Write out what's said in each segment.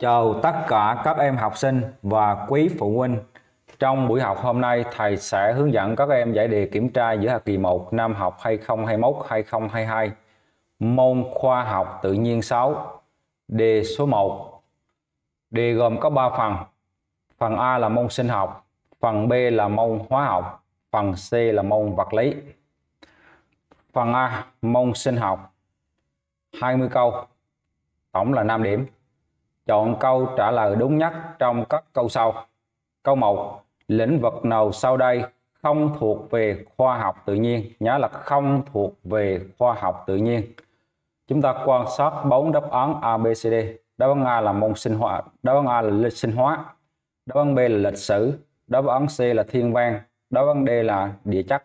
Chào tất cả các em học sinh và quý phụ huynh. Trong buổi học hôm nay, thầy sẽ hướng dẫn các em giải đề kiểm tra giữa học kỳ 1 năm học 2021-2022 môn khoa học tự nhiên 6. Đề số 1. Đề gồm có 3 phần. Phần A là môn sinh học, phần B là môn hóa học, phần C là môn vật lý. Phần A, môn sinh học, 20 câu, tổng là 5 điểm. Chọn câu trả lời đúng nhất trong các câu sau. Câu 1. Lĩnh vực nào sau đây không thuộc về khoa học tự nhiên? Nhớ là không thuộc về khoa học tự nhiên. Chúng ta quan sát 4 đáp án A, B, C, D. Đáp án A là môn sinh hóa, đáp án A là sinh hóa, đáp án B là lịch sử, đáp án C là thiên văn, đáp án D là địa chất.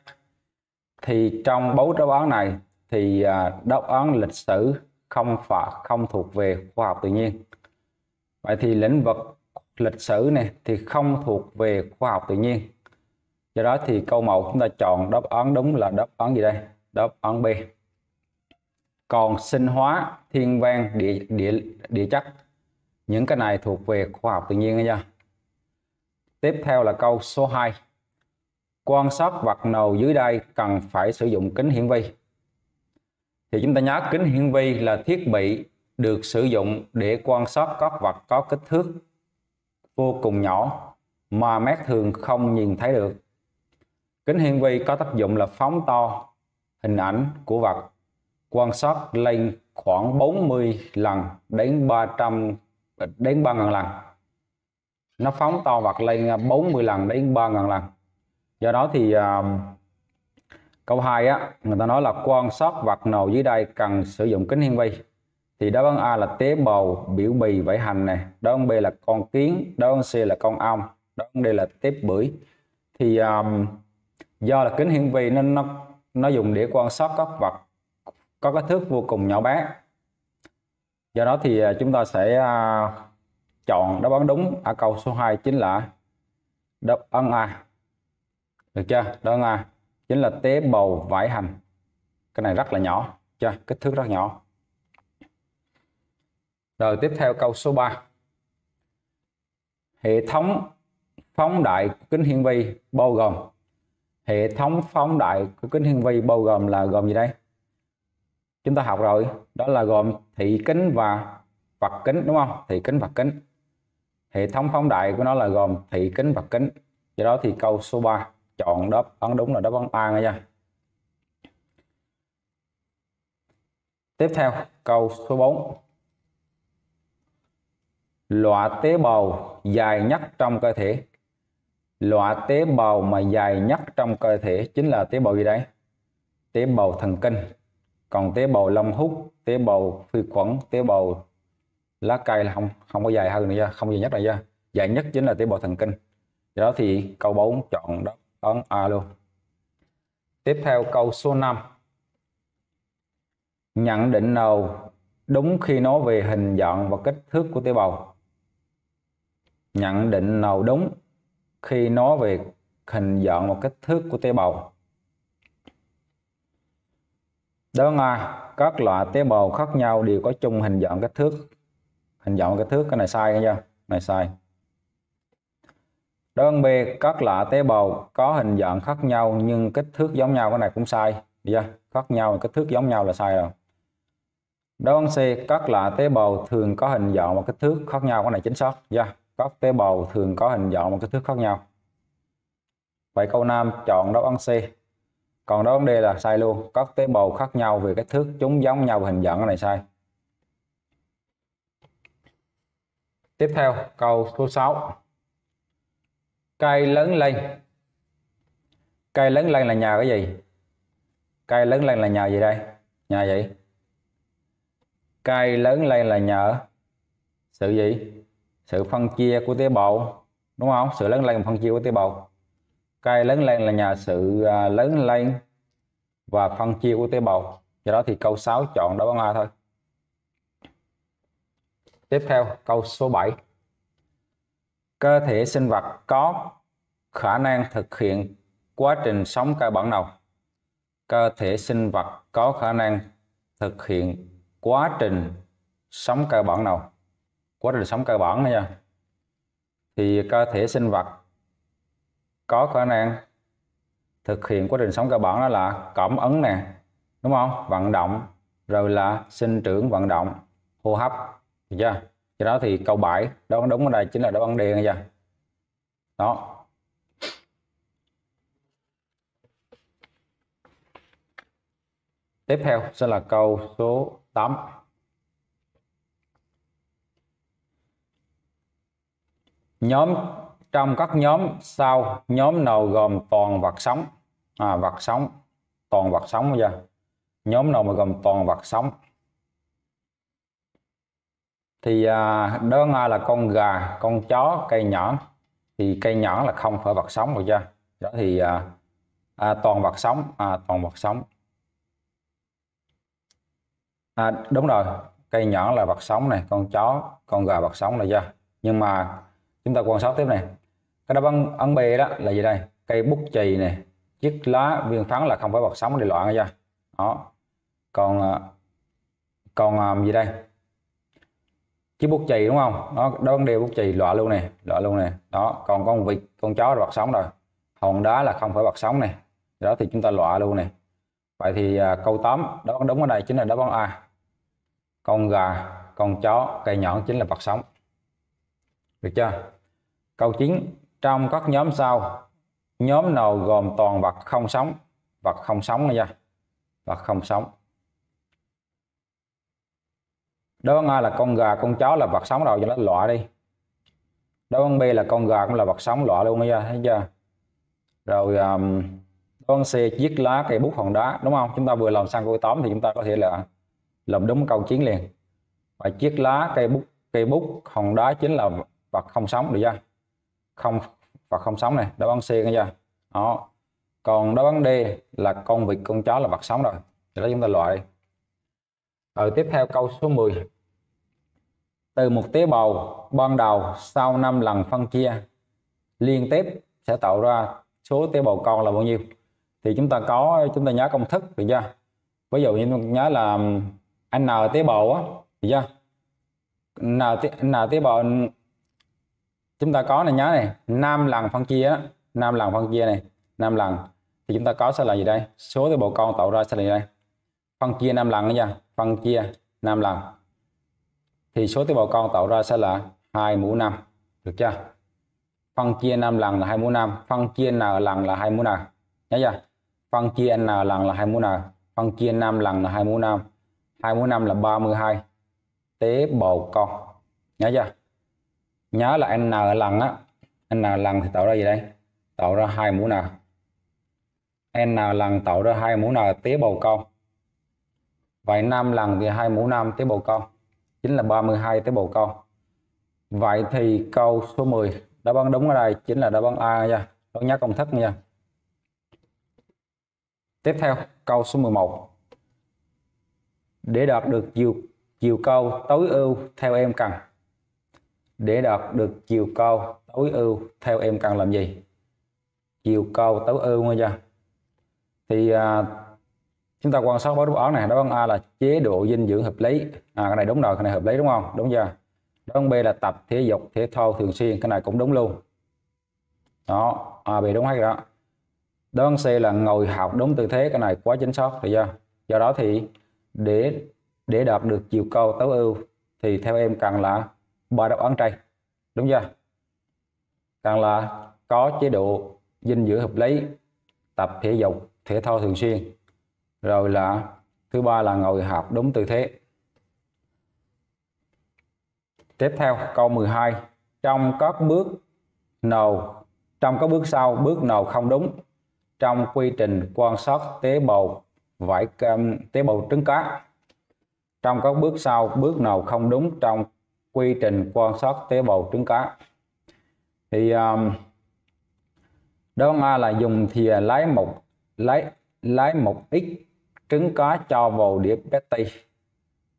Thì trong 4 đáp án này thì đáp án lịch sử không thuộc về khoa học tự nhiên. Vậy thì lĩnh vực lịch sử này thì không thuộc về khoa học tự nhiên. Do đó thì câu 1 chúng ta chọn đáp án đúng là đáp án gì đây? Đáp án B. Còn sinh hóa, thiên văn, địa chất, những cái này thuộc về khoa học tự nhiên nha. Tiếp theo là câu số 2. Quan sát vật nào dưới đây cần phải sử dụng kính hiển vi? Thì chúng ta nhớ kính hiển vi là thiết bị được sử dụng để quan sát các vật có kích thước vô cùng nhỏ mà mắt thường không nhìn thấy được. Kính hiển vi có tác dụng là phóng to hình ảnh của vật, quan sát lên khoảng 40 lần đến 3.000 lần. Nó phóng to vật lên 40 lần đến 3.000 lần. Do đó thì câu 2 á, người ta nói là quan sát vật nào dưới đây cần sử dụng kính hiển vi. Thì đáp án A là tế bào biểu bì vảy hành này, đáp án B là con kiến, đáp án C là con ong, đáp án D là tép bưởi. Thì do là kính hiển vi nên nó dùng để quan sát các vật có kích thước vô cùng nhỏ bé. Do đó thì chúng ta sẽ chọn đáp án đúng ở câu số 2 chính là đáp án A. Được chưa? Đáp án A chính là tế bào vảy hành. Cái này rất là nhỏ, chưa? Kích thước rất nhỏ. Rồi tiếp theo câu số 3. Hệ thống phóng đại của kính hiển vi bao gồm. Hệ thống phóng đại của kính hiển vi bao gồm là gồm gì đây? Chúng ta học rồi, đó là gồm thị kính và vật kính, đúng không? Thị kính, vật kính. Hệ thống phóng đại của nó là gồm thị kính, vật kính. Do đó thì câu số 3 chọn đáp án đúng là đáp án A nha. Tiếp theo câu số 4. Loại tế bào dài nhất trong cơ thể. Loại tế bào mà dài nhất trong cơ thể chính là tế bào gì đấy? Tế bào thần kinh. Còn tế bào lông hút, tế bào phi khuẩn, tế bào lá cây là không có dài hơn nữa, không dài nhất là ra. Dài nhất chính là tế bào thần kinh. Do đó thì câu 4 chọn đáp án A luôn. Tiếp theo câu số 5. Nhận định nào đúng khi nói về hình dạng và kích thước của tế bào? Nhận định nào đúng khi nói về hình dạng và kích thước của tế bào? Đáp án A, các loại tế bào khác nhau đều có chung hình dạng kích thước. Hình dạng và kích thước, cái này sai nha, này sai. Đáp án B, các loại tế bào có hình dạng khác nhau nhưng kích thước giống nhau, cái này cũng sai. Khác nhau kích thước giống nhau là sai rồi. Đáp án C, các loại tế bào thường có hình dạng và kích thước khác nhau, cái này chính xác. Các tế bào thường có hình dạng và kích thước khác nhau. Vậy câu 5 chọn đáp án C. Còn đáp án D là sai luôn. Các tế bào khác nhau về kích thước, chúng giống nhau về hình dạng, cái này sai. Tiếp theo câu số 6. Cây lớn lên. Cây lớn lên là nhờ cái gì? Cây lớn lên là nhờ gì đây? Nhờ gì? Cây lớn lên là nhờ sự gì? Sự phân chia của tế bào, đúng không? Sự lớn lên và phân chia của tế bào. Cây lớn lên là nhờ sự lớn lên và phân chia của tế bào. Do đó thì câu 6 chọn đáp án A thôi. Tiếp theo câu số 7. Cơ thể sinh vật có khả năng thực hiện quá trình sống cơ bản nào? Cơ thể sinh vật có khả năng thực hiện quá trình sống cơ bản nào? của đời sống cơ bản nha, thì cơ thể sinh vật có khả năng thực hiện quá trình sống cơ bản, đó là cảm ứng nè, đúng không, vận động, rồi là sinh trưởng, vận động, hô hấp, được chưa? Cho đó thì câu 7 đó đúng ở đây chính là đáp án D nghe chưa? Đó. Tiếp theo sẽ là câu số 8. Trong các nhóm sau, nhóm nào gồm toàn vật sống? Vật sống, toàn vật sống bây giờ. Nhóm nào mà gồm toàn vật sống? Thì đơn A là con gà, con chó, cây nhãn. Thì cây nhãn là không phải vật sống rồi chưa? Đó thì toàn vật sống, toàn vật sống. Đúng rồi, cây nhãn là vật sống này, con chó, con gà vật sống là chưa? Nhưng mà chúng ta quan sát tiếp này. Cái đáp án B đó là gì đây? Cây bút chì này, chiếc lá viên phán là không phải vật sống để loạn ra. Đó. Còn gì đây? Chiếc bút chì đúng không? Đó, đơn đều bút chì loại luôn này, loại luôn này. Đó, còn con vịt, con chó là vật sống rồi. Hòn đá là không phải vật sống này. Đó thì chúng ta loại luôn này. Vậy thì câu 8 đó đúng ở đây chính là đáp án A. Con gà, con chó, cây nhọn chính là vật sống. Được chưa? Câu 9. Trong các nhóm sau, nhóm nào gồm toàn vật không sống? Vật không sống này nha. Vật không sống. Đáp án A là con gà, con chó là vật sống rồi, cho nó loại đi. Đáp án B là con gà cũng là vật sống, loại luôn nha, thấy chưa? Rồi đáp án C chiếc lá, cây bút, hòn đá, đúng không? Chúng ta vừa làm sang câu 8 thì chúng ta có thể là làm đúng câu 9 liền. Và chiếc lá, cây bút, hòn đá chính là vật không sống, được chưa? Không, vật không sống này, đáp án C nghe chưa? Đó. Còn đáp án D là con vịt, con chó là vật sống rồi. Thì đó chúng ta loại. Rồi tiếp theo câu số 10. Từ một tế bào ban đầu sau 5 lần phân chia liên tiếp sẽ tạo ra số tế bào con là bao nhiêu? Thì chúng ta nhớ công thức, được chưa? Ví dụ như nhớ là N tế bào á, được chưa? N tế bào chúng ta có này, nhớ này, 5 lần phân chia đó, 5 lần phân chia này, 5 lần thì chúng ta có sẽ là gì đây? Số tế bào con tạo ra sẽ là gì đây? Phân chia 5 lần nha, phân chia 5 lần thì số tế bào con tạo ra sẽ là 2 mũ 5, được chưa? Phân chia 5 lần là 2 mũ 5, phân chia n lần là 2 mũ n, nhớ chưa? Phân chia n lần là 2 mũ n, phân chia 5 lần là 2 mũ 5, 2 mũ 5 là 32 tế bào con, nhớ chưa? Nhớ là n lần á, n lần thì tạo ra gì đây? Tạo ra 2 mũ n, n lần tạo ra 2 mũ n tế bào con. Vậy 5 lần thì 2 mũ 5 tế bào con chính là 32 tế bào con. Vậy thì câu số 10 đáp án đúng ở đây chính là đáp án A nha. Đó, nhớ công thức nha. Tiếp theo câu số 11. Để đạt được chiều cao tối ưu theo em cần. Để đạt được chiều cao tối ưu theo em cần làm gì? Chiều cao tối ưu nghe chưa? Thì chúng ta quan sát với đáp án này, đáp án A là chế độ dinh dưỡng hợp lý. Cái này đúng rồi, cái này hợp lý đúng không? Đúng chưa? Đáp án B là tập thể dục thể thao thường xuyên, cái này cũng đúng luôn. Đó, A B đúng hết rồi đó. Đáp án C là ngồi học đúng tư thế, cái này quá chính xác, được chưa? Do đó thì để đạt được chiều cao tối ưu thì theo em cần là 3 đáp án trên, đúng chưa? Cần là có chế độ dinh dưỡng hợp lý, tập thể dục thể thao thường xuyên, rồi là thứ ba là ngồi học đúng tư thế. Tiếp theo câu 12. Trong các bước sau, bước nào không đúng trong quy trình quan sát tế bào trứng cá? Trong các bước sau, bước nào không đúng trong quy trình quan sát tế bào trứng cá? Thì đáp án A là dùng thìa lấy một ít trứng cá cho vào đĩa patty.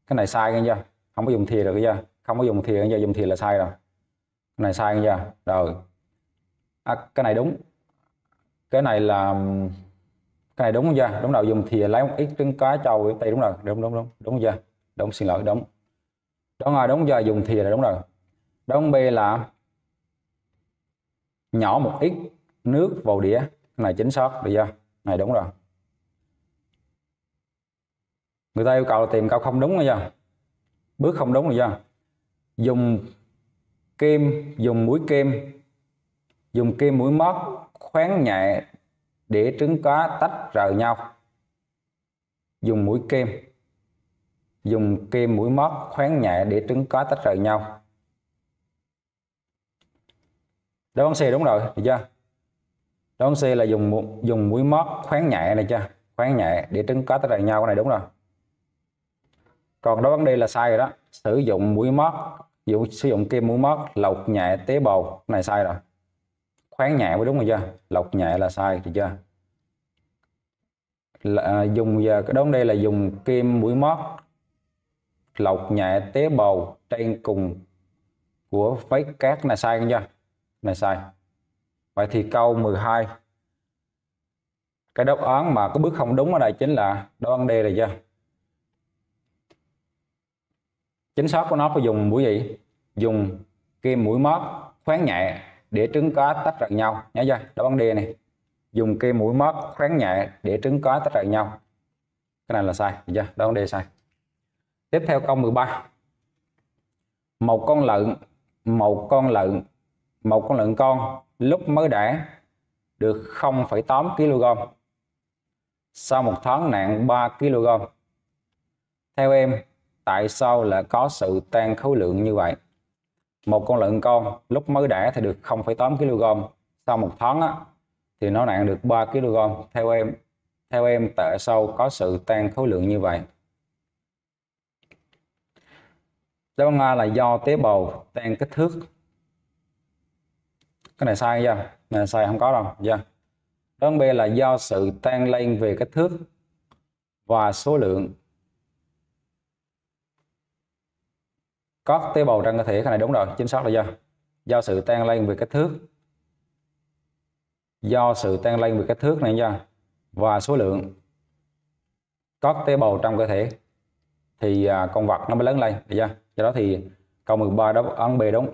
Cái này sai nghe chưa? Không có dùng thìa được chưa? Không có dùng thìa, giờ dùng thìa là sai rồi. Cái này sai nghe chưa? Rồi. Cái này đúng. Cái này đúng chưa? Đúng rồi, dùng thìa lấy một ít trứng cá cho vào đĩa patty, đúng rồi. Đúng chưa? Đúng, xin lỗi, đúng. Đó là đúng giờ, dùng thìa là đúng rồi. Đóng B là nhỏ một ít nước vào đĩa, này chính xác, được chưa? Này đúng rồi. Người ta yêu cầu là tìm câu không đúng, rồi chưa? Bước không đúng, rồi chưa? Dùng kim, dùng muối kim, dùng kim mũi mót khoáng nhẹ để trứng cá tách rời nhau. Dùng mũi kim, dùng kim mũi mót khoáng nhẹ để trứng cá tách rời nhau. Đáp án C đúng rồi, được chưa? Đáp án C là dùng mũi mót khoáng nhẹ này chưa? Khoáng nhẹ để trứng cá tách rời nhau, cái này đúng rồi. Còn đáp án D là sai rồi đó. Sử dụng mũi mót, sử dụng kim mũi mót lọc nhẹ tế bào, này sai rồi. Khoáng nhẹ mới đúng rồi chưa? Lọc nhẹ là sai, được chưa? Là, cái đáp án D là dùng kim mũi mót lọc nhẹ tế bào trên cùng của vách cát, này sai chưa? Này sai. Vậy thì câu 12, cái đáp án mà có bước không đúng ở đây chính là đáp án D là chưa? Chính xác của nó phải dùng mũi gì? Dùng kim mũi mót khoáng nhẹ để trứng cá tách rời nhau, nhớ chưa? Đáp án D này, dùng kim mũi mót khoáng nhẹ để trứng cá tách rời nhau, cái này là sai, được chưa? Đáp án D sai. Tiếp theo câu 13, một con lợn con lúc mới đẻ được 0,8 kg. Sau một tháng nặng 3 kg. Theo em, tại sao lại có sự tăng khối lượng như vậy? Một con lợn con lúc mới đẻ thì được 0,8 kg, sau một tháng á, thì nó nặng được 3 kg. Theo em tại sao có sự tăng khối lượng như vậy? Đáp án A là do tế bào tăng kích thước. Cái này sai chưa? Này sai, không có đâu, chưa? Đáp án B là do sự tăng lên về kích thước và số lượng các tế bào trong cơ thể, cái này đúng rồi, chính xác là chưa? Do sự tăng lên về kích thước, do sự tăng lên về kích thước này nha, và số lượng các tế bào trong cơ thể thì con vật nó mới lớn lên, được chưa? Do đó thì câu 13 đáp án B đúng.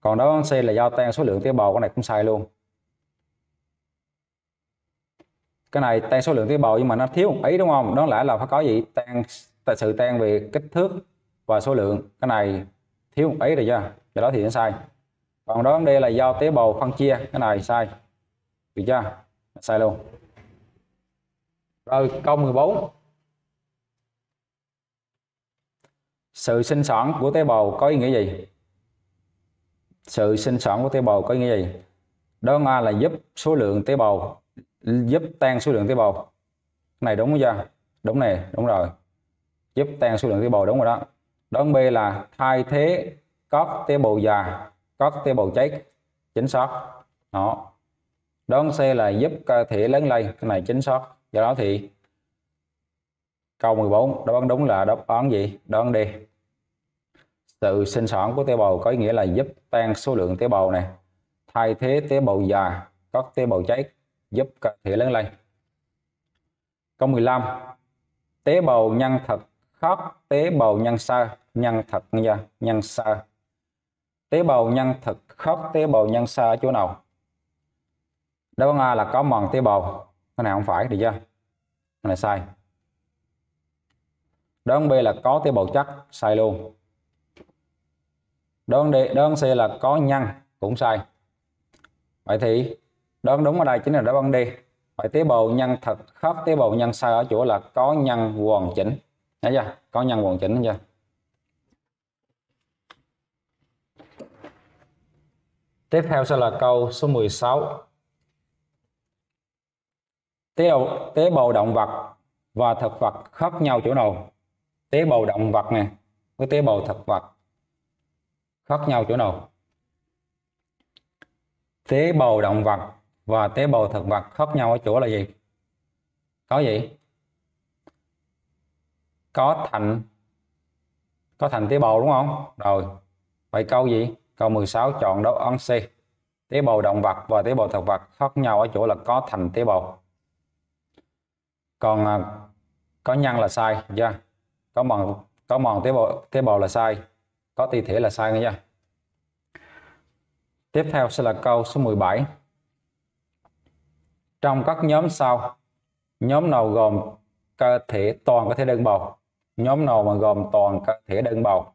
Còn đáp án C là do tăng số lượng tế bào, cái này cũng sai luôn. Cái này tăng số lượng tế bào nhưng mà nó thiếu một ý đúng không? Đó là phải có gì? Sự tăng về kích thước và số lượng, cái này thiếu một ý rồi chưa? Do đó thì nó sai. Còn đáp án D là do tế bào phân chia, cái này sai, được chưa? Sai luôn. Rồi câu 14, sự sinh sản của tế bào có ý nghĩa gì? Sự sinh sản của tế bào có ý nghĩa gì? Đáp án A là giúp tăng số lượng tế bào, cái này đúng chưa? Đúng này, đúng rồi, giúp tăng số lượng tế bào, đúng rồi đó. Đáp án B là thay thế các tế bào già, các tế bào chết, chính xác đó. Đáp án C là giúp cơ thể lớn lên, cái này chính xác. Do đó thì câu 14 đáp án đúng là đáp án gì? Đáp án D. Sự sinh sản của tế bào có ý nghĩa là giúp tăng số lượng tế bào này, thay thế tế bào già, các tế bào cháy, giúp cơ thể lớn lên. Câu 15, tế bào nhân thật khác tế bào nhân sơ, nhân thật nha, nhân sơ. Tế bào nhân thật khác tế bào nhân sơ ở chỗ nào? Đáp án A là có màng tế bào, cái này không phải, được chưa? Cái này sai. Đáp án B là có tế bào chất, sai luôn. Đáp án C là có nhân, cũng sai. Vậy thì đáp án đúng ở đây chính là đáp án D. Vậy tế bào nhân thật khác tế bào nhân sơ ở chỗ là có nhân hoàn chỉnh, thấy chưa? Có nhân hoàn chỉnh, thấy chưa? Tiếp theo sẽ là câu số 16. Tế bào động vật và thực vật khác nhau chỗ nào? Tế bào động vật này với tế bào thực vật khác nhau chỗ nào? Tế bào động vật và tế bào thực vật khác nhau ở chỗ là gì? Có gì? Có thành tế bào đúng không? Rồi. Vậy câu gì? Câu 16 chọn đáp án C. Tế bào động vật và tế bào thực vật khác nhau ở chỗ là có thành tế bào. Còn có nhân là sai, chưa? Có màng tế bào là sai. Có ti thể là sai, nghe chưa? Tiếp theo sẽ là câu số 17. Trong các nhóm sau, nhóm nào gồm cơ thể toàn cơ thể đơn bầu? Nhóm nào mà gồm toàn cơ thể đơn bầu?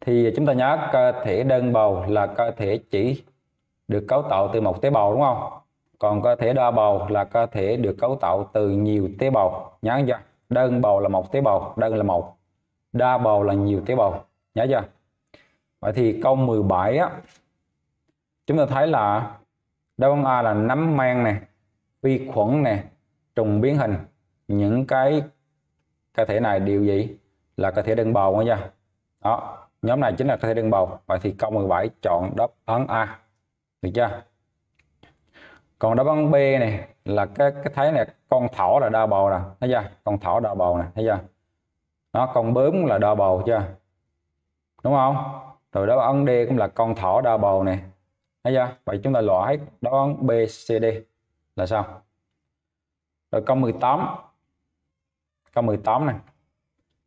Thì chúng ta nhớ cơ thể đơn bầu là cơ thể chỉ được cấu tạo từ một tế bào, đúng không? Còn cơ thể đa bầu là cơ thể được cấu tạo từ nhiều tế bào. Nhớ chưa? Đơn bầu là một tế bào, đơn là một, đa bầu là nhiều tế bào. Nhớ chưa? Vậy thì câu 17 á, chúng ta thấy là đáp án A là nấm men này, vi khuẩn này, trùng biến hình. Những cái cơ thể này đều gì? Là cơ thể đơn bầu, nhớ chưa? Đó, nhóm này chính là cơ thể đơn bầu. Vậy thì câu 17 chọn đáp án A. Được chưa? Còn đáp án B này là cái thấy này, con thỏ là đa bầu nè, thấy chưa? Con thỏ đa bầu nè, thấy chưa? Nó con bướm là đa bầu chưa? Đúng không? Rồi đáp án D cũng là con thỏ đa bầu này, thấy chưa? Vậy chúng ta loại đáp án B, C, D là sao? Rồi câu 18. Câu 18 này.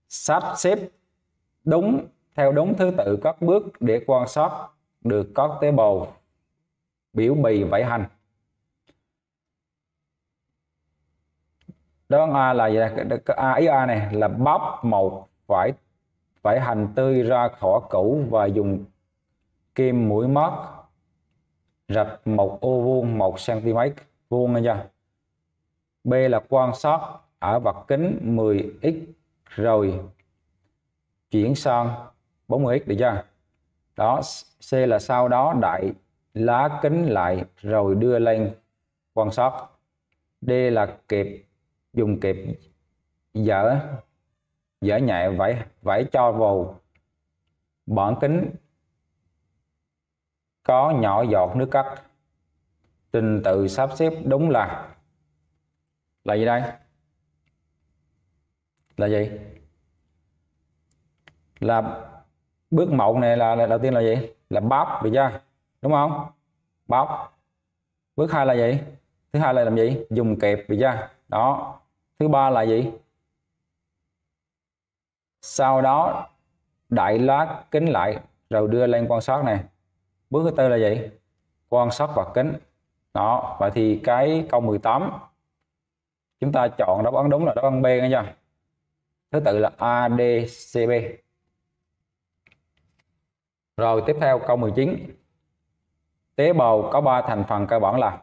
Sắp xếp đúng theo đúng thứ tự các bước để quan sát được các tế bào biểu bì vảy hành. Đáp án A là gì đây? A, ý A này là bóc một vảy hành tươi ra khỏi củ và dùng kim mũi móc rạch một ô vuông 1 cm vuông, nghe chưa? B là quan sát ở vật kính 10x rồi chuyển sang 40x, được chưa? Đó, C là sau đó đậy lá kính lại rồi đưa lên quan sát. D là kẹp dùng kẹp dở nhẹ vảy cho vào bản kính có nhỏ giọt nước cắt. Trình tự sắp xếp đúng là gì đây? Là gì? Là bước mẫu này là đầu tiên là gì? Là bóp, được chưa? Đúng không? Bóp. Bước hai là gì? Thứ hai là làm gì? Dùng kẹp, được chưa? Đó. Thứ ba là gì? Sau đó đậy lá kính lại rồi đưa lên quan sát này. Bước thứ tư là gì? Quan sát vật kính. Đó, vậy thì cái câu 18 chúng ta chọn đáp án đúng là đáp án B, nghe chưa? Thứ tự là A, D, C, B. Rồi tiếp theo câu 19. Tế bào có 3 thành phần cơ bản là gì?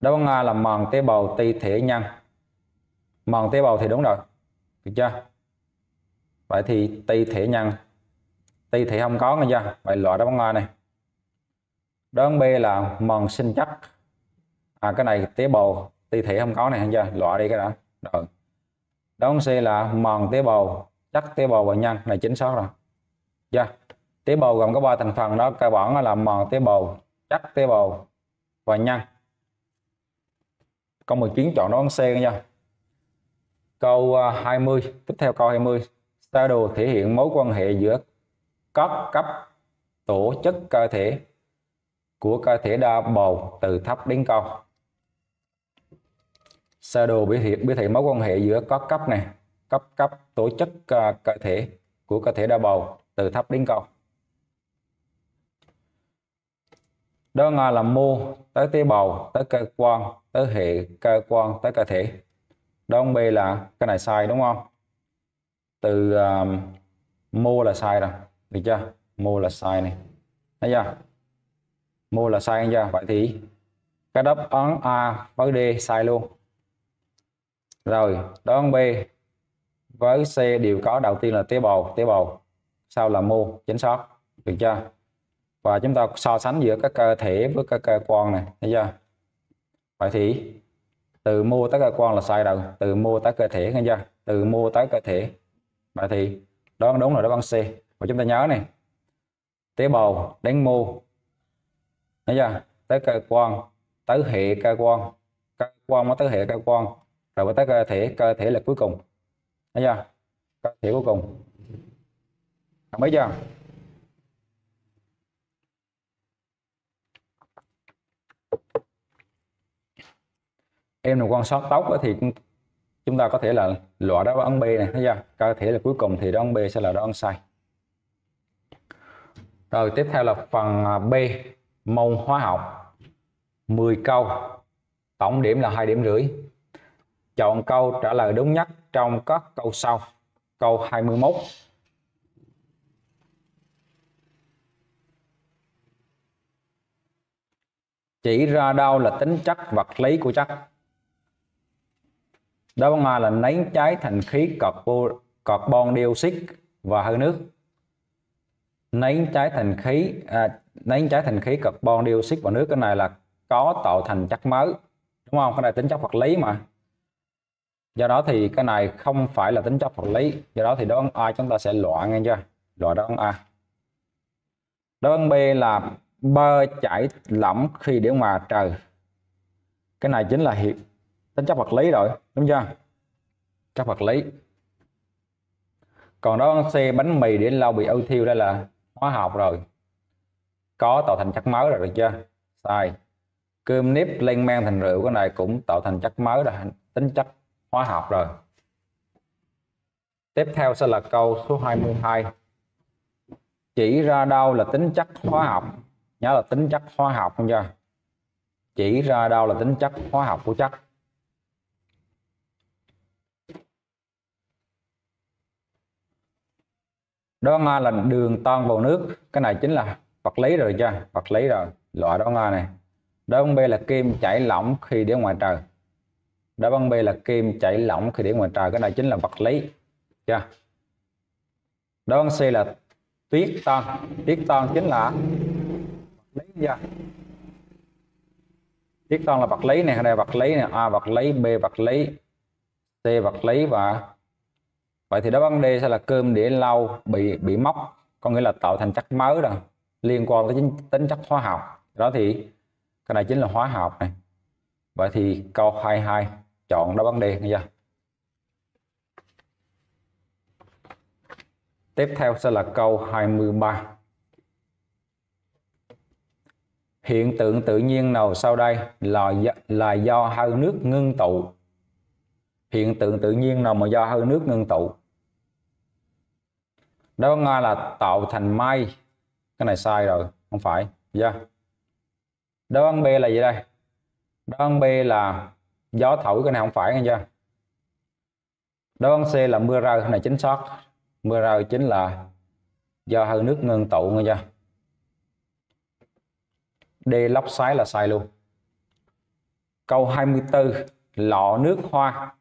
Đáp án A là màng tế bào ti thể nhân. Màng tế bào thì đúng rồi, được chưa? Vậy thì ti thể nhân, ti thể không có, nghe chưa? Vậy loại đáp án A này. Đáp án B là màng sinh chất. À, cái này tế bào ti thể không có này, chưa? Loại đi cái đó. Rồi. Đáp án C là màng tế bào, chất tế bào và nhân, là chính xác rồi. Chưa? Tế bào gồm có 3 thành phần đó, cơ bản là màng tế bào, chất tế bào và nhân. Câu 19 chọn đáp án C, nha. Câu 20, tiếp theo câu 20. Sơ đồ thể hiện mối quan hệ giữa các cấp tổ chức cơ thể của cơ thể đa bầu từ thấp đến cao. Sơ đồ biểu thị mối quan hệ giữa các cấp này, cấp tổ chức cơ thể của cơ thể đa bầu từ thấp đến cao. Đó là mô tới tế bào, tới cơ quan, tới hệ cơ quan, tới cơ thể. Đó B là cái này sai, đúng không? Từ mô là sai rồi, được chưa? Mô là sai này, thấy chưa? Mô là sai chưa? Vậy thì cái đáp án A với D sai luôn. Rồi đáp án B với C đều có, đầu tiên là tế bào, sau là mô, chính xác, được chưa? Và chúng ta so sánh giữa các cơ thể với các cơ quan này, thấy chưa? Vậy thì từ mô tới cơ quan là sai rồi, từ mô tới cơ thể, nghe chưa? Từ mô tới cơ thể. Vậy thì đó đúng là đáp án C. Và chúng ta nhớ này, tế bào đến mô, thấy chưa? Tới cơ quan, tới hệ cơ quan mới tới hệ cơ quan, rồi mới tới cơ thể là cuối cùng, thấy chưa? Cơ thể cuối cùng, thấy chưa? em là quan sát tóc thì chúng ta có thể là loại đó đoán B này, thấy chưa? Có thể là cuối cùng thì đoán B sẽ là đoán sai. Rồi tiếp theo là phần B, môn hóa học 10 câu, tổng điểm là 2,5 điểm. Chọn câu trả lời đúng nhất trong các câu sau. Câu 21. Chỉ ra đâu là tính chất vật lý của chất. Đáp án A là nén cháy thành khí carbon dioxide và hơi nước. Nén cháy thành khí carbon dioxide và nước, cái này là có tạo thành chất mới, đúng không? Cái này tính chất vật lý mà. Do đó thì cái này không phải là tính chất vật lý, do đó thì đáp án A chúng ta sẽ loại, nghe chưa? Loại đáp án A. Đáp án B là bơ chảy lỏng khi để ngoài trời. Cái này chính là tính chất vật lý rồi, đúng chưa? Chất vật lý. Còn đó xe bánh mì để lâu bị ôi thiêu, đây là hóa học rồi, có tạo thành chất mới rồi, được chưa? Sai. Cơm nếp lên men thành rượu, cái này cũng tạo thành chất mới rồi, tính chất hóa học rồi. Tiếp theo sẽ là câu số 22. Chỉ ra đâu là tính chất hóa học, nhớ là tính chất hóa học, không chưa? Chỉ ra đâu là tính chất hóa học của chất. Đó là đường tan vào nước, cái này chính là vật lý rồi, chưa? Vật lý rồi, loại đáp án này. Đáp án B là kim chảy lỏng khi để ngoài trời. Đáp án B là kim chảy lỏng khi để ngoài trời, cái này chính là vật lý, chưa? Đáp án C là tuyết tan. Tuyết tan chính là vật lý, chưa? Tuyết tan là vật lý này, cái này vật lý này, A vật lý, B vật lý, C vật lý và vậy thì đáp án D sẽ là cơm để lâu bị mốc, có nghĩa là tạo thành chất mới rồi, liên quan tới tính chất hóa học. Đó thì cái này chính là hóa học này. Vậy thì câu 22 chọn đáp án D, nghe chưa? Tiếp theo sẽ là câu 23. Hiện tượng tự nhiên nào sau đây là do hơi nước ngưng tụ? Hiện tượng tự nhiên nào mà do hơi nước ngưng tụ? Đáp án A là tạo thành mây. Cái này sai rồi, không phải. Đáp án B là gì đây? Đáp án B là gió thổi, cái này không phải, nghe chưa? Đáp án C là mưa rơi, cái này chính xác. Mưa rơi chính là do hơi nước ngưng tụ, nghe chưa? D lốc xoáy là sai luôn. Câu 24, lọ nước hoa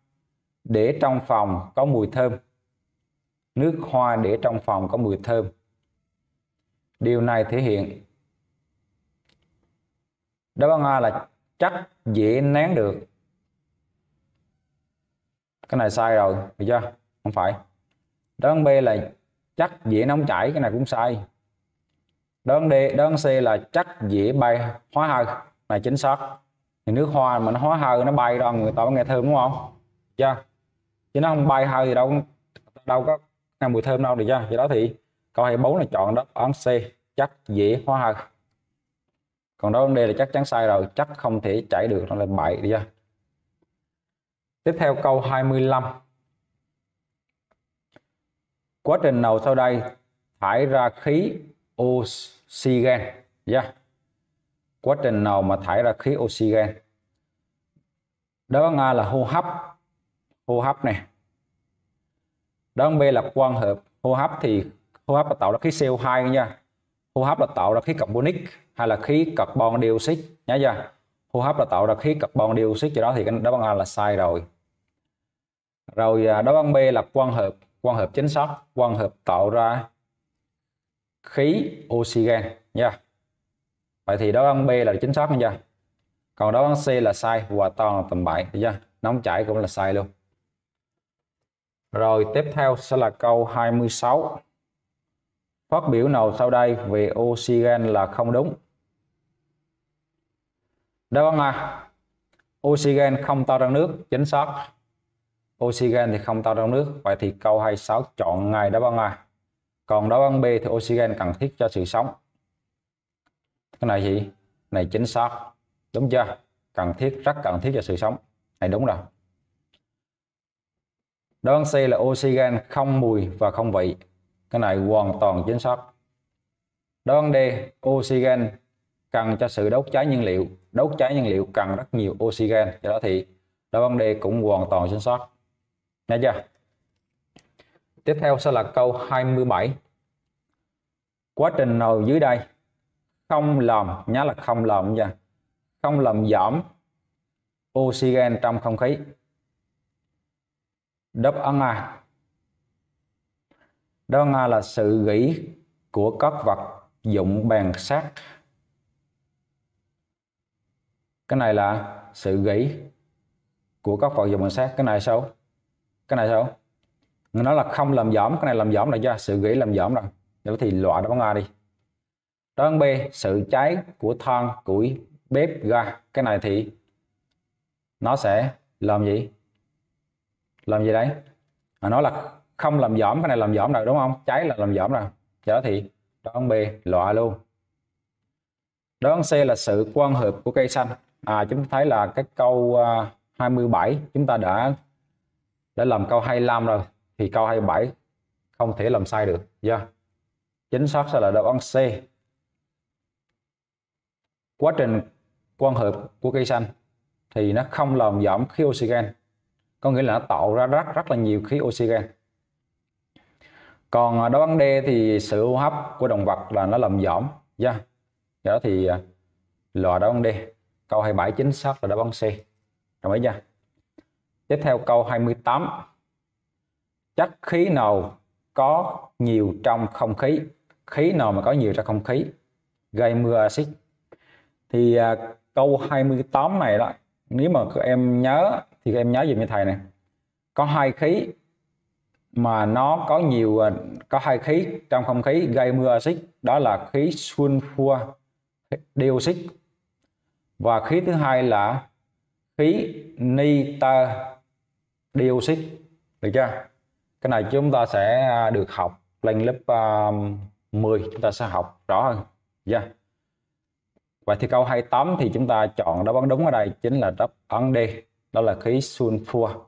để trong phòng có mùi thơm. Nước hoa để trong phòng có mùi thơm. Điều này thể hiện đáp án A là chất dễ nén được. Cái này sai rồi, được chưa? Không phải. Đáp án B là chất dễ nóng chảy, cái này cũng sai. Đáp án C là chất dễ bay hóa hơi, này chính xác. Thì nước hoa mà nó hóa hơi nó bay ra người ta mới nghe thơm, đúng không? Chưa? Chứ nó không bay hơi thì đâu có nghe mùi thơm đâu, được chưa? Vậy đó thì câu 24 là chọn đáp án C, chất dễ hóa hơi. Còn đáp án D là chắc chắn sai rồi, chất không thể chảy được, nó là bậy, được chưa? Tiếp theo câu 25. Quá trình nào sau đây thải ra khí oxygen? Quá trình nào mà thải ra khí oxygen? Đáp án A là hô hấp. Hô hấp này. Đáp án B là quang hợp. Hô hấp thì hô hấp là tạo ra khí CO2 nha. Hô hấp là tạo ra khí carbonic hay là khí carbon dioxide, nhớ chưa? Hô hấp là tạo ra khí carbon dioxide, cho đó thì đáp án A là sai rồi. Rồi đáp án B là quang hợp. Quang hợp chính xác. Quang hợp tạo ra khí oxygen nha. Vậy thì đáp án B là chính xác, nha. Còn đáp án C là sai, hòa tan là tầm bậy, nha. Nóng chảy cũng là sai luôn. Rồi tiếp theo sẽ là câu 26. Phát biểu nào sau đây về oxygen là không đúng? Đáp án A, oxygen không tạo ra nước, chính xác. Oxygen thì không tạo ra nước, vậy thì câu 26 chọn ngay đáp án A. Còn đáp án B thì oxygen cần thiết cho sự sống. Cái này gì? Này chính xác, đúng chưa? Cần thiết, rất cần thiết cho sự sống. này đúng rồi. Đáp án C là oxygen không mùi và không vị. Cái này hoàn toàn chính xác. Đáp án D, oxygen cần cho sự đốt cháy nhiên liệu. Đốt cháy nhiên liệu cần rất nhiều oxygen. Do đó thì đáp án D cũng hoàn toàn chính xác. Nghe chưa? Tiếp theo sẽ là câu 27. Quá trình nào dưới đây không làm, nhớ là không làm nha, không làm giảm oxygen trong không khí? Đáp án A. Đáp án A là sự gỉ của các vật dụng bằng sắt. Cái này là sự gỉ của các vật dụng bằng sắt. Cái này sao? Cái này sao? Nó là không làm giảm, cái này làm giảm là do sự gỉ làm giảm rồi. Nếu thì loại đáp án A đi. Đáp án B, sự cháy của than, củi, bếp, ga. Cái này thì nó sẽ làm gì? Làm gì đấy? Nó là không làm giảm, cái này làm giảm rồi đúng không? Cháy là làm giảm rồi. Do đó thì đáp án B loại luôn. Đáp án C là sự quang hợp của cây xanh. Chúng thấy là cái câu 27 chúng ta đã làm câu 25 rồi, thì câu 27 không thể làm sai được. Chính xác sẽ là đáp án C. Quá trình quang hợp của cây xanh thì nó không làm giảm khí oxygen, có nghĩa là nó tạo ra rất là nhiều khí oxygen. Còn đáp án D thì sự hô hấp của động vật là nó làm giảm. Do đó thì loại đáp án D. Câu 27 chính xác là đáp án C. Đồng ý chưa? Tiếp theo câu 28. Chất khí nào có nhiều trong không khí? Khí nào mà có nhiều trong không khí gây mưa axit? Thì câu 28 này đó, nếu mà các em nhớ thì các em nhớ dùm cho thầy này. Có hai khí mà nó có nhiều, có hai khí trong không khí gây mưa axit, đó là khí sulfur dioxide và khí thứ hai là khí nitơ dioxide. Được chưa? Cái này chúng ta sẽ được học lên lớp 10, chúng ta sẽ học rõ hơn. Vậy thì câu 28 thì chúng ta chọn đáp án đúng ở đây chính là đáp án D, đó là khí sulfur.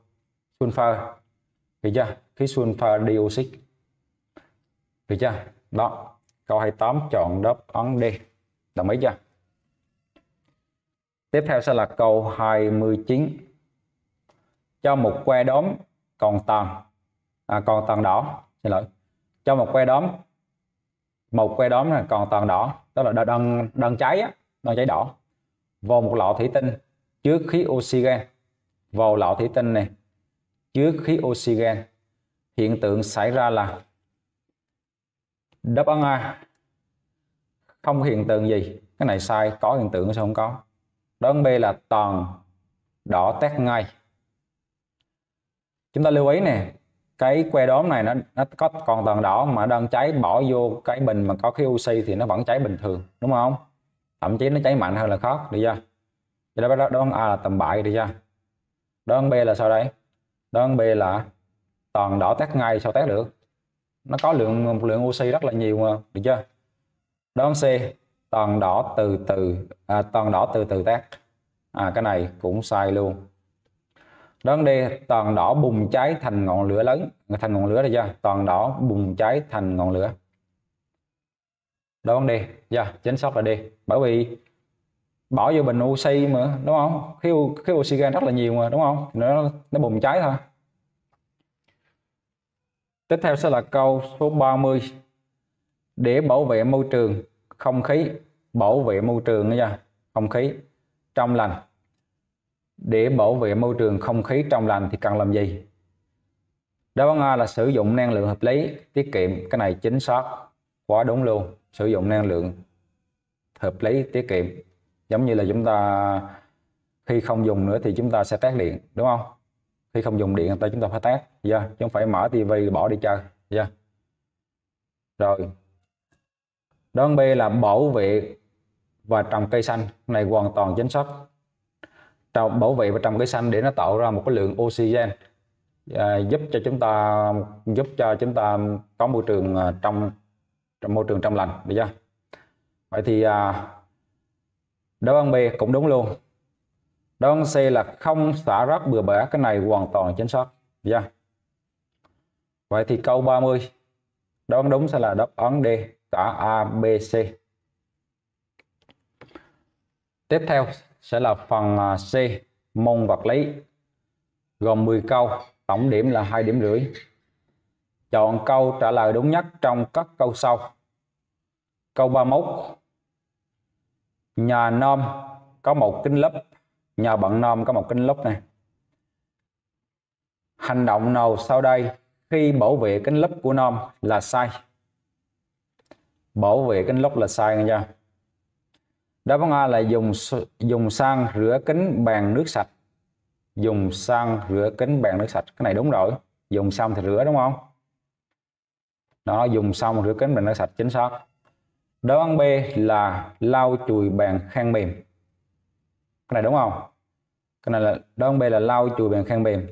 Được chưa? Khí sulfur dioxide. Được chưa? Đó, câu 28 chọn đáp án D. Đồng ý chưa? Tiếp theo sẽ là câu 29. Cho một que đóm còn tàn đỏ, cho một que đóm là còn tàn đỏ, đó là đang cháy đỏ, vào một lọ thủy tinh chứa khí oxygen. Vào lọ thủy tinh này chứa khí oxygen, hiện tượng xảy ra là? Đáp án A, không hiện tượng gì. Cái này sai, có hiện tượng sao không có. Đáp án B là tàn đỏ tét ngay. Chúng ta lưu ý nè, cái que đốm này nó có còn tàn đỏ mà đang cháy, bỏ vô cái bình mà có khí oxy thì nó vẫn cháy bình thường, đúng không? Thậm chí nó cháy mạnh hơn là khác, được chưa? Đáp án A là tầm bậy, được chưa? Đáp án B là sao đây? Đáp án B là tàn đỏ tét ngay. Sao tét được? Nó có một lượng oxy rất là nhiều mà, được chưa? Đáp án C, tàn đỏ từ từ tét. Cái này cũng sai luôn. Đáp án D, tàn đỏ bùng cháy thành ngọn lửa lớn, được chưa? Tàn đỏ bùng cháy thành ngọn lửa. Đáp án D, chính xác là D. Bởi vì bỏ vô bình oxy mà, đúng không? Khí oxygen rất là nhiều mà, đúng không? Nó bùng cháy thôi. Tiếp theo sẽ là câu số 30. Để bảo vệ môi trường không khí, bảo vệ môi trường không khí trong lành. Để bảo vệ môi trường không khí trong lành thì cần làm gì? Đáp án A là sử dụng năng lượng hợp lý, tiết kiệm. Cái này chính xác, quá đúng luôn. Sử dụng năng lượng hợp lý, tiết kiệm. Giống như là chúng ta khi không dùng nữa thì chúng ta sẽ tắt điện, đúng không? Khi không dùng điện thì chúng ta phải tắt, chứ không phải mở tivi bỏ đi chơi. Rồi. Đáp án B là bảo vệ và trồng cây xanh. Này hoàn toàn chính xác. Bảo vệ và trồng cây xanh để nó tạo ra một cái lượng oxygen, giúp cho chúng ta có môi trường trong lành, được chưa? Vậy thì đáp án B cũng đúng luôn. Đáp án C là không xả rác bừa bãi. Cái này hoàn toàn chính xác. Yeah. Vậy thì câu 30. Đáp án đúng sẽ là đáp án D, cả A, B, C. Tiếp theo sẽ là phần C, môn vật lý. Gồm 10 câu, tổng điểm là 2,5 điểm. Chọn câu trả lời đúng nhất trong các câu sau. Câu 31. Nhà Nam có một kính lúp. Nhà bạn Nam có một kính lúp này. Hành động nào sau đây khi bảo vệ kính lúp của Nam là sai? Bảo vệ kính lúp là sai nha. Đáp án A là dùng xăng rửa kính bằng nước sạch. Dùng xăng rửa kính bằng nước sạch. Cái này đúng rồi. Dùng xong thì rửa đúng không? Đó, dùng xong rửa kính bằng nước sạch chính xác. Đáp án B là lau chùi bằng khăn mềm. Cái này đúng không? Cái này là đáp án B là lau chùi bằng khăn mềm.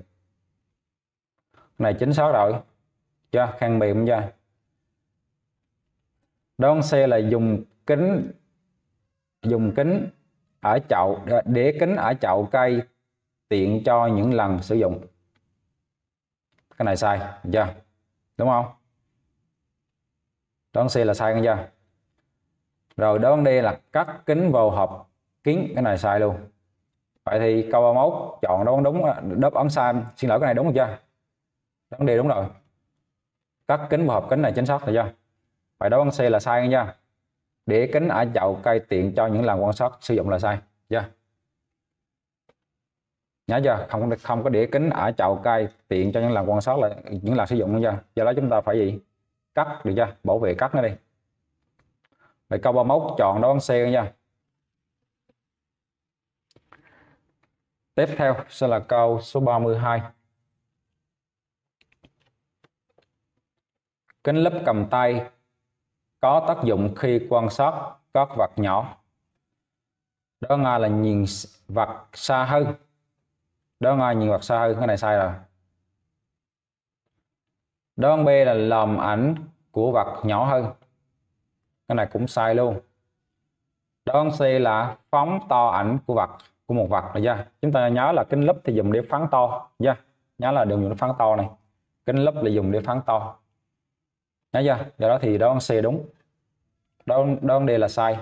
Cái này chính xác rồi. Chưa? Khăn mềm chưa? Đáp án C là dùng kính ở chậu, để kính ở chậu cây tiện cho những lần sử dụng. Cái này sai chưa? Đúng không? Đáp án C là sai chưa? Rồi đáp án D là cắt kính vào hộp kính. Cái này sai luôn. Vậy thì câu 31 chọn đáp án đúng, đáp án sai, xin lỗi, cái này đúng rồi chưa? Đáp án D đúng rồi. Cắt kính vào hộp kính này chính xác rồi chưa? Vậy đáp án C là sai nha. Để kính ở chậu cây tiện cho những lần quan sát sử dụng là sai chưa? Nhớ chưa? Không có để kính ở chậu cây tiện cho những lần quan sát là những lần sử dụng luôn chưa? Do đó chúng ta phải gì? Cắt được chưa? Bảo vệ cắt nó đi. Vậy câu 31 chọn đáp án C nha. Tiếp theo sẽ là câu số 32. Kính lúp cầm tay có tác dụng khi quan sát các vật nhỏ. Đó A là nhìn vật xa hơn. Đó A nhìn vật xa hơn. Cái này sai rồi. Đó B là làm ảnh của vật nhỏ hơn. Cái này cũng sai luôn. Đó C là phóng to ảnh của vật, của một vật này ra. Chúng ta nhớ là kính lúp thì dùng để phóng to nha. Nhớ là dùng để phóng to này. Kính lúp là dùng để phóng to. Nhớ chưa? Do đó thì đáp án C đúng. Đáp án D là sai.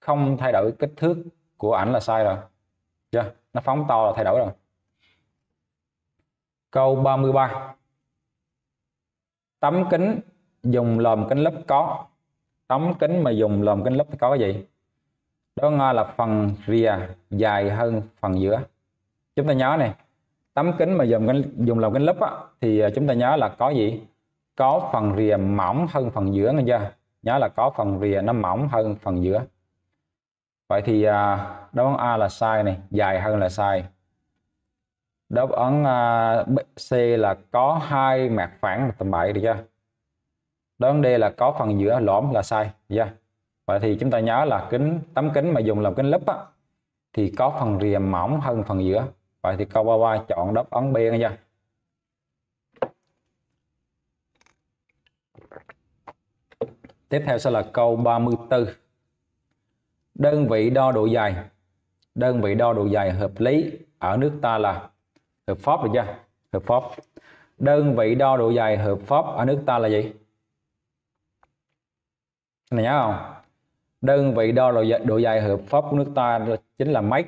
Không thay đổi kích thước của ảnh là sai rồi. Chưa? Nó phóng to là thay đổi rồi. Câu 33. Tấm kính dùng làm kính lúp có. Tấm kính mà dùng làm kính lúp thì có cái gì? Đáp án A là phần rìa dài hơn phần giữa. Chúng ta nhớ này, tấm kính mà dùng làm kính lúp á, thì chúng ta nhớ là có gì? Có phần rìa mỏng hơn phần giữa, nghe chưa? Nhớ là có phần rìa nó mỏng hơn phần giữa. Vậy thì đáp án A là sai này, dài hơn là sai. Đáp án C là có hai mặt phẳng tầm bậy, được chưa? Đáp án D là có phần giữa lõm là sai, được chưa? Vậy thì chúng ta nhớ là tấm kính mà dùng làm kính lúp á, thì có phần rìa mỏng hơn phần giữa. Vậy thì câu 33 chọn đáp án B nha. Tiếp theo sẽ là câu 34. Đơn vị đo độ dài. Đơn vị đo độ dài hợp lý ở nước ta là hợp pháp, được chưa? Hợp pháp. Đơn vị đo độ dài hợp pháp ở nước ta là gì? Này nhớ không? Đơn vị đo độ dài hợp pháp của nước ta chính là mét,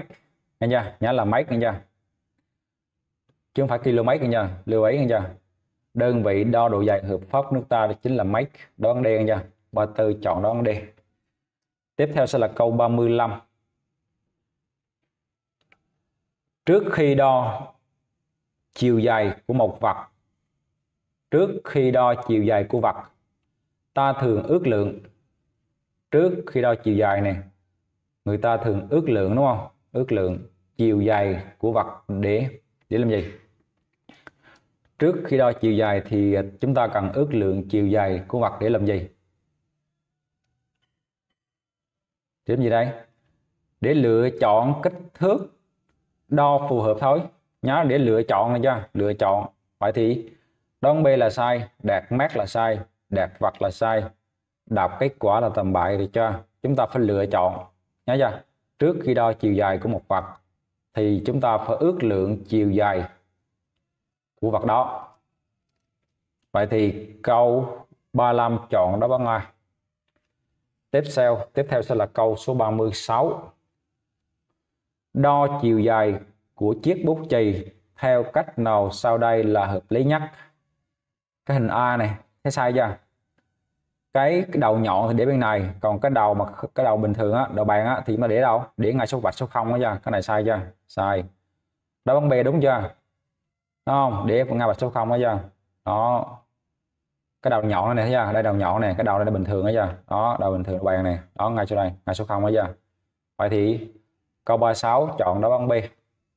nghe chưa? Nhớ là mét, nghe chưa? Chứ không phải km, nghe chưa? Lưu ý, nghe chưa? Đơn vị đo độ dài hợp pháp nước ta chính là mét. Đáp án D, nghe chưa? 34 chọn đáp án D. Tiếp theo sẽ là câu 35. Trước khi đo chiều dài của một vật, trước khi đo chiều dài của vật, ta thường ước lượng. Trước khi đo chiều dài này, người ta thường ước lượng, đúng không? Ước lượng chiều dài của vật để làm gì? Trước khi đo chiều dài thì chúng ta cần ước lượng chiều dài của vật để làm gì? Để làm gì đây? Để lựa chọn kích thước đo phù hợp thôi. Nhớ để lựa chọn này chưa? Lựa chọn. Vậy thì đáp án B là sai, đạt mét là sai, đạt vật là sai, đạt kết quả là tầm bậy, được chưa? Chúng ta phải lựa chọn, nhớ chưa? Trước khi đo chiều dài của một vật thì chúng ta phải ước lượng chiều dài của vật đó. Vậy thì câu 35 chọn đáp án A. Tiếp theo sẽ là câu số 36. Đo chiều dài của chiếc bút chì theo cách nào sau đây là hợp lý nhất? Cái hình A này thấy sai chưa? Cái đầu nhọn thì để bên này, còn cái đầu mà cái đầu bình thường á, đầu bàn á, thì mà để đâu? Để ngay số vạch số 0 đó chưa? Cái này sai chưa? Sai. Đáp án B đúng chưa? Đúng không? Để ngay vạch số 0 đó chưa? Đó. Cái đầu nhọn này thấy chưa? Đây đầu nhọn này, cái đầu này bình thường đó chưa? Đó, đầu bình thường bàn này. Đó ngay chỗ này, ngay số 0 đó chưa? Vậy thì câu 36 chọn đáp án B.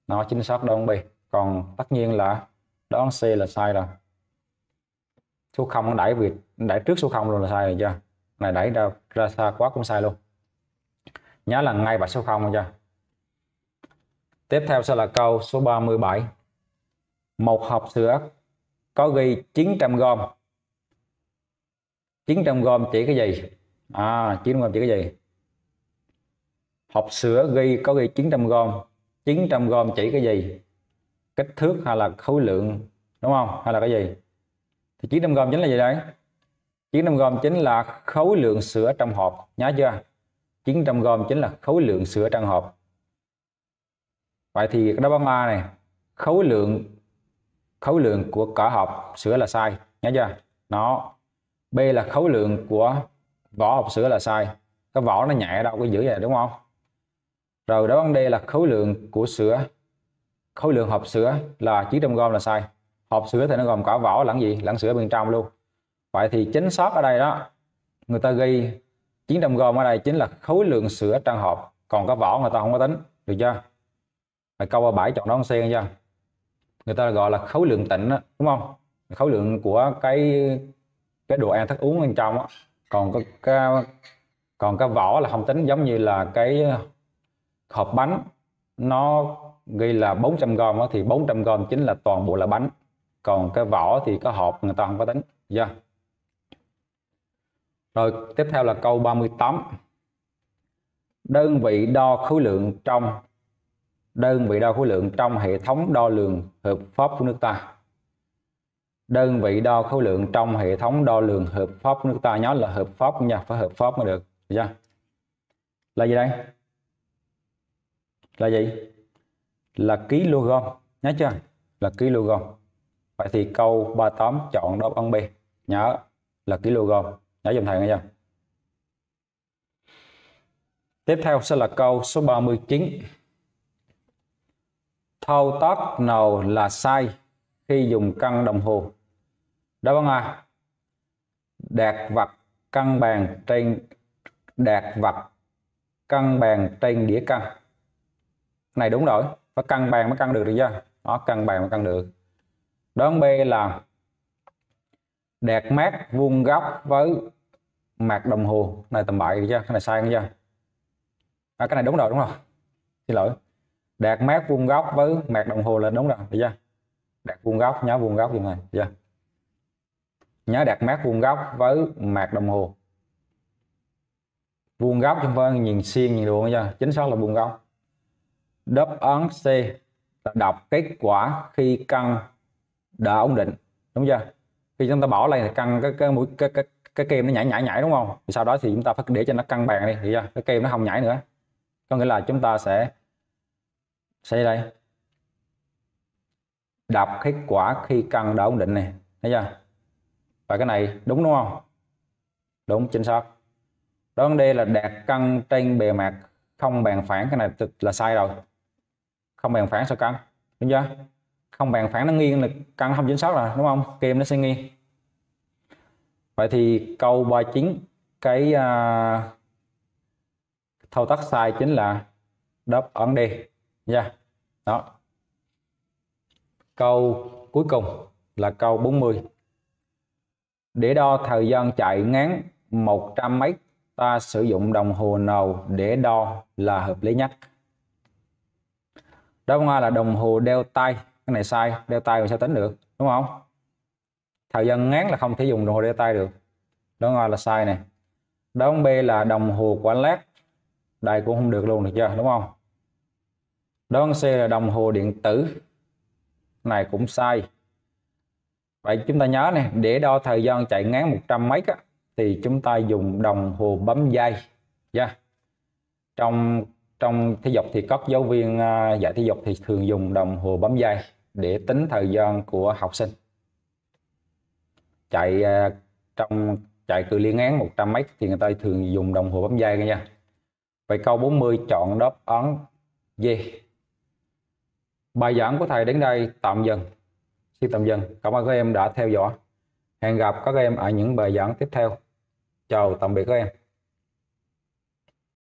Nó chính xác đáp án B. Còn tất nhiên là đáp án C là sai rồi. Số 0 đẩy Việt đẩy trước số 0 luôn là sai rồi chưa? Này đẩy ra xa quá cũng sai luôn. Nhớ là ngay vạch số 0 rồi chưa? Tiếp theo sẽ là câu số 37. Một hộp sữa có ghi 900g. 900g chỉ cái gì? 900g chỉ cái gì? Hộp sữa ghi có ghi 900g. 900g chỉ cái gì? Kích thước hay là khối lượng, đúng không? Hay là cái gì? Thì 900g chính là gì đấy? 900g chính là khối lượng sữa trong hộp, nhớ chưa? 900g chính là khối lượng sữa trong hộp. Vậy thì đáp án A này, khối lượng của cả hộp sữa là sai, nhớ chưa? Nó B là khối lượng của vỏ hộp sữa là sai. Cái vỏ nó nhẹ đâu có dữ vậy, đúng không? Rồi đáp án D là khối lượng của sữa, khối lượng hộp sữa là 900g là sai. Hộp sữa thì nó gồm cả vỏ lẫn gì? Lẫn sữa bên trong luôn. Vậy thì chính xác ở đây đó, người ta ghi 900g ở đây chính là khối lượng sữa trong hộp, còn cái vỏ người ta không có tính, được chưa? Rồi câu 37 chọn đáp án C chưa? Người ta gọi là khối lượng tịnh đó, đúng không? Khối lượng của cái đồ ăn thức uống bên trong đó. Còn cái vỏ là không tính, giống như là cái hộp bánh nó ghi là 400g thì 400g chính là toàn bộ là bánh, còn cái vỏ thì cái hộp người ta không có tính. Rồi tiếp theo là câu 38. Đơn vị đo khối lượng trong hệ thống đo lường hợp pháp của nước ta. Đơn vị đo khối lượng trong hệ thống đo lường hợp pháp của nước ta, nhớ là hợp pháp nha, phải hợp pháp mới được, chưa? Là gì đây? Là gì? Là kg, nhớ chưa? Là kg. Vậy thì câu 38 chọn đáp án B. Nhớ là kg, nhớ giùm thầy nghe chưa? Tiếp theo sẽ là câu số 39. Thao tác nào là sai khi dùng cân đồng hồ? Đáp án A. Đặt vật cân bàn trên đĩa cân. Này đúng rồi, phải cân bàn mới cân được chưa? Đó, cân bàn mới cân được. Đáp án B là đặt mác vuông góc với mặt đồng hồ. Này tầm bậy chưa? Cái này sai không chưa? Cái này đúng rồi, đúng rồi. Xin lỗi. Đặt mác vuông góc với mặt đồng hồ là đúng rồi, được chưa? Đặt vuông góc, nhớ vuông góc như này, được chưa? Nhớ đặt mác vuông góc với mặt đồng hồ. Vuông góc chúng ta nhìn xiên nhìn đường chưa? Chính xác là vuông góc. Đáp án C là đọc kết quả khi cân đã ổn định, đúng chưa? Khi chúng ta bỏ lên thì cân cái kem nó nhảy đúng không? Sau đó thì chúng ta phải để cho nó cân bằng đi, được chưa? Cái kem nó không nhảy nữa. Có nghĩa là chúng ta sẽ đây. Đọc kết quả khi cân đã ổn định này, thấy chưa? Và cái này đúng không? Đúng, chính xác. Đáp án D là đạt cân trên bề mặt không bàn phẳng, cái này là sai rồi. Không bàn phẳng sao cân, đúng chưa? Không bàn phẳng nó nghiêng là cân không chính xác rồi, đúng không? Kem nó sẽ nghiêng. Vậy thì câu 39 cái thao tác sai chính là đáp án D. Đó. Câu cuối cùng là câu 40. Để đo thời gian chạy ngắn 100m, ta sử dụng đồng hồ nào để đo là hợp lý nhất? Đáp án A là đồng hồ đeo tay. Cái này sai, đeo tay mình sao tính được, đúng không? Thời gian ngắn là không thể dùng đồng hồ đeo tay được. Đáp án A là sai này. Đáp án B là đồng hồ quả lát. Đây cũng không được luôn, được chưa, đúng không? Đón C là đồng hồ điện tử. Này cũng sai. Vậy chúng ta nhớ này, để đo thời gian chạy ngắn 100 mấy á, thì chúng ta dùng đồng hồ bấm dây. Trong thể dục thì các giáo viên dạy thể dục thì thường dùng đồng hồ bấm dây để tính thời gian của học sinh chạy trong chạy cự ly ngắn 100 mấy thì người ta thường dùng đồng hồ bấm dây nha. Vậy câu 40 chọn đáp án D. Bài giảng của thầy đến đây tạm dừng. Xin tạm dừng. Cảm ơn các em đã theo dõi. Hẹn gặp các em ở những bài giảng tiếp theo. Chào tạm biệt các em.